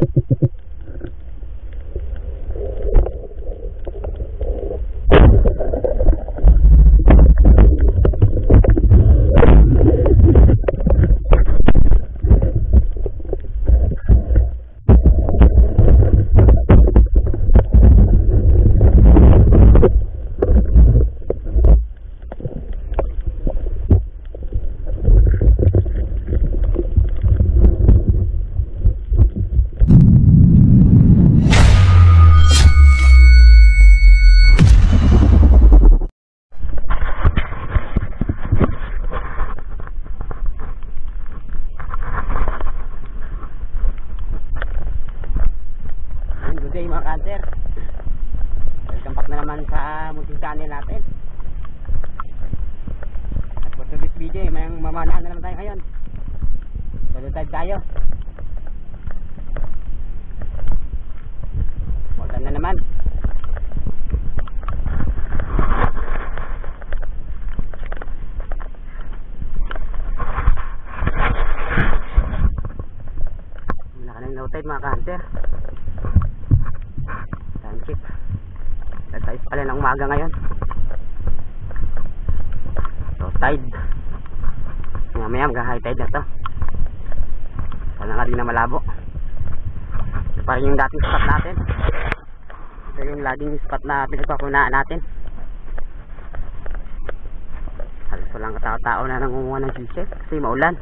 Mga kanser, welcome back na naman sa munting channel natin. At for this video, may mamanahan na naman tayo ngayon. Solo dive tayo. Maganda na naman. Wala ka ng low tide mga kanser. Nag-size pala ng umaga ngayon. So tide mamaya mag-high tide na to. Wala nga rin na malabo. Ito pa rin yung dating spot natin. Ito yung laging spot na pinagpapunaan natin. Halos walang katao-tao na nangunguha ng G-shape kasi maulan.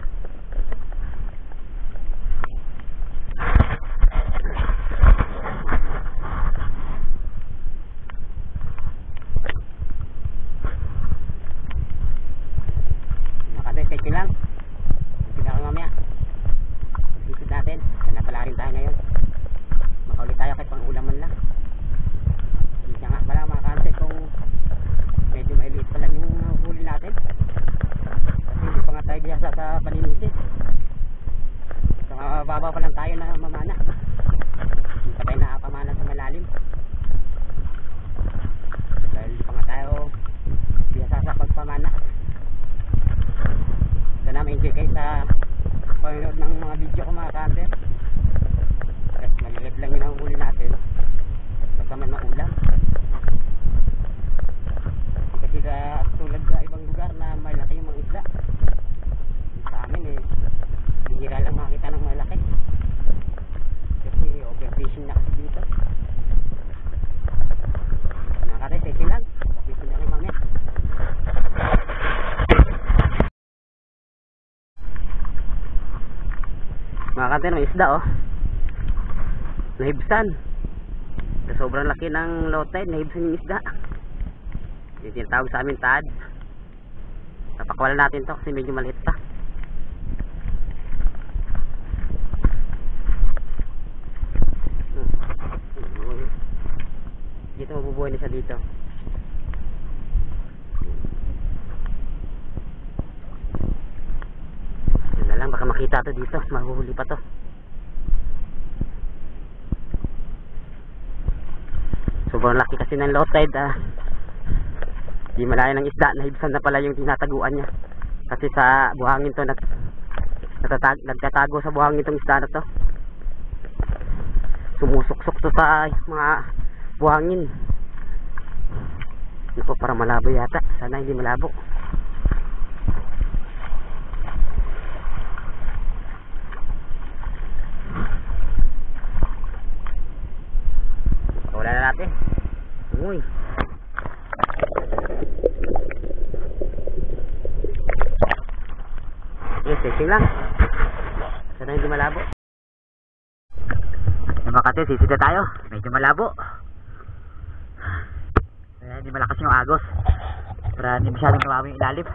Babaw pa lang tayo na mamana. Hindi pa tayo nakapamana sa malalim dahil pa nga tayo biyasa sa pagpamana. Sana ma-enjoy kayo sa panonood ng mga video ko mga kanser. At malilit lang yung nahuli natin basta man maulang, kasi tulad sa ibang lugar na malaki yung mga isla, sa amin bihira lang makakita ng malaki kasi overfishing na kasi dito. Nakakateke lang overfishing na kay mami. Mga kanser, may isda oh, nahibsan. Sobrang laki ng low tide, nahibsan yung isda. Yung tinatawag sa amin tad. Napakawala natin to kasi medyo maliit pa. Dito mabubuhay na siya dito. Yun na lang, baka makita to dito, mahuhuli pa to. Sobrang laki kasi ng low tide ah. Di malayo ng isda, nahibsan na pala yung tinataguan niya. Kasi sa buhangin to nagtatago sa buhangin tong isda na to. Sumusuksok to sa mga buhangin. Hindi po para malabo yata. Sana hindi malabo. Wala na natin. Uy. Yes, testing lang. Sana hindi malabo. Makati, sisita tayo. Medyo malabo. Hindi malakas yung agos para hindi masyadong lumawin yung ilalim.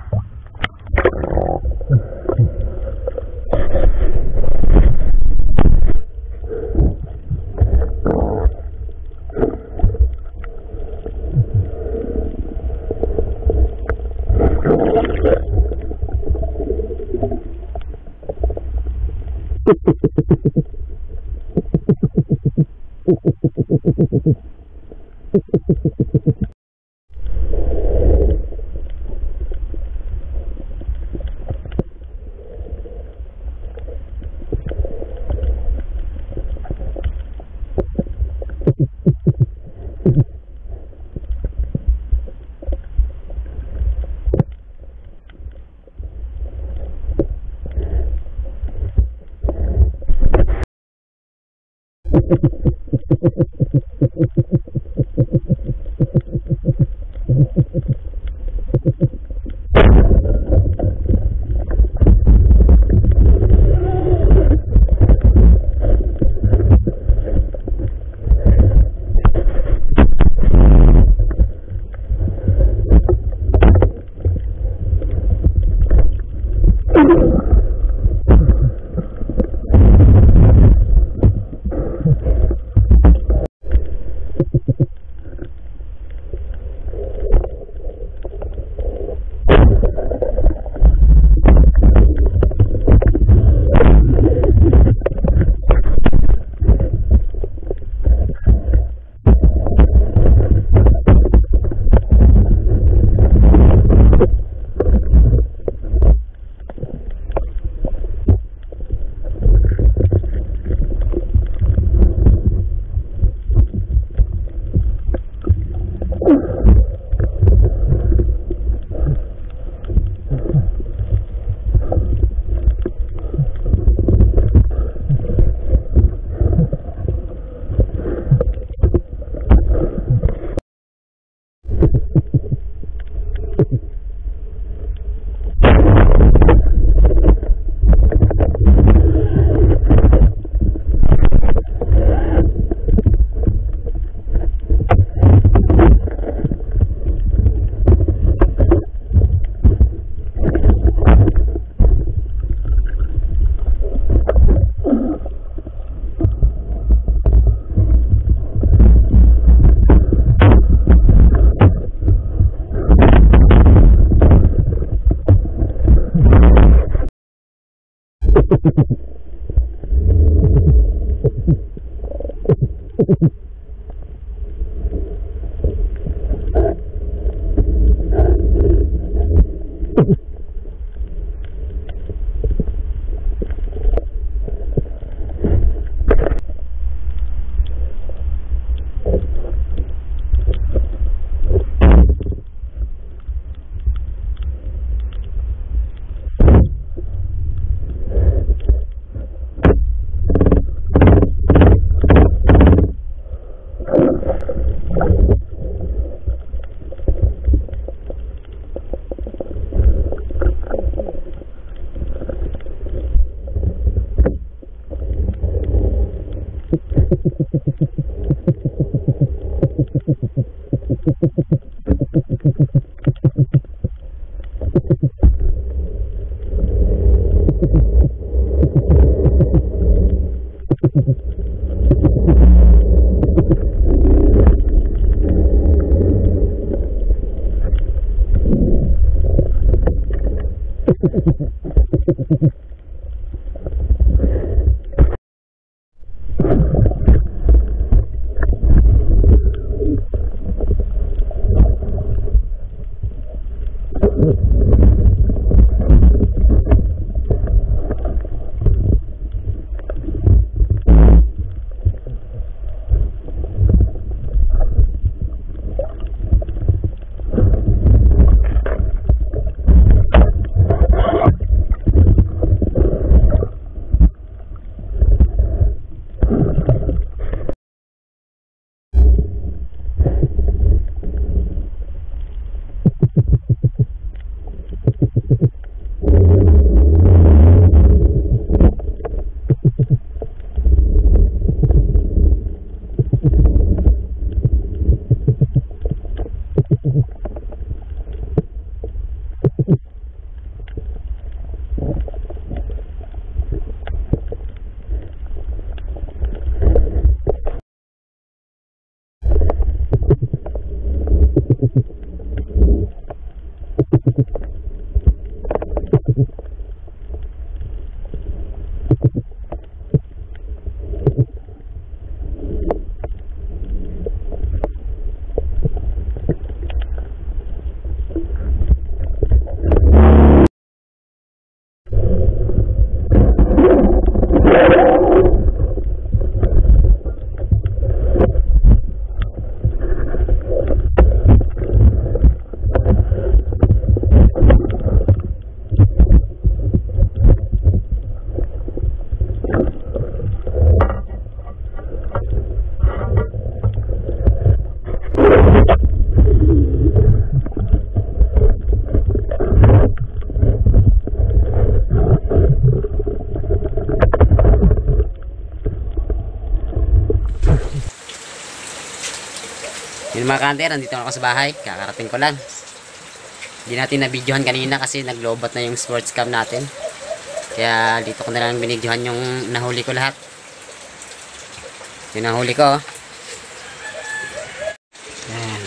Yung mga kanter, nandito ako sa bahay. Kakarating ko lang. Hindi natin nabidyohan kanina kasi naglobot na yung sports cam natin. Kaya dito ko na lang binidyohan yung nahuli ko lahat. Yung nahuli ko. Ayan.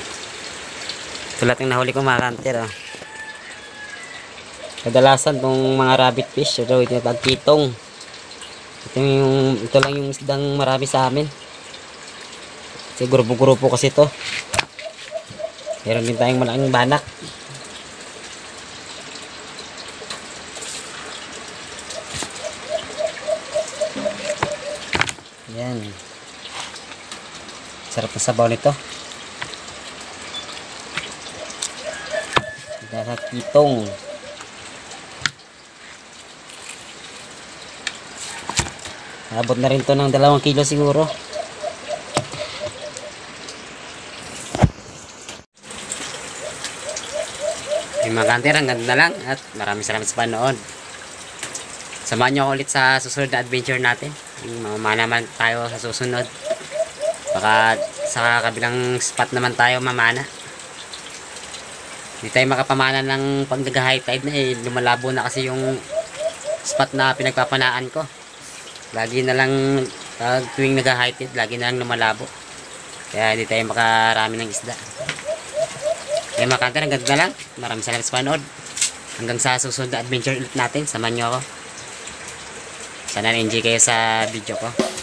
Ito lahat yung nahuli ko mga kanter. Oh. Kadalasan itong mga rabbit fish. Ito yung pagkitong. Ito lang yung isdang marami sa amin. Kasi grupo-grupo kasi ito. Meron din tayong malaking banak. Yan. Sarap na sabaw nito. Dapat kitong. Abot na rin to ng 2 kilo siguro. Yung mga kanter, hanggang na lang. At maraming salamat sa panood. Samahan nyo ako ulit sa susunod na adventure natin. Mamana naman tayo sa susunod. Baka sa kabilang spot naman tayo mamana. Hindi tayo makapamana ng pag nag-high tide na eh. Lumalabo na kasi yung spot na pinagpapanaan ko. Lagi na lang tuwing nag-high tide, lagi na lang lumalabo. Kaya hindi tayo makarami ng isda. Kaya mga kanter, hanggang na lang. Maraming salamat sa panood. Hanggang sa susunod na adventure ulit natin. Samahan nyo ako. Sana na-enjoy kayo sa video ko.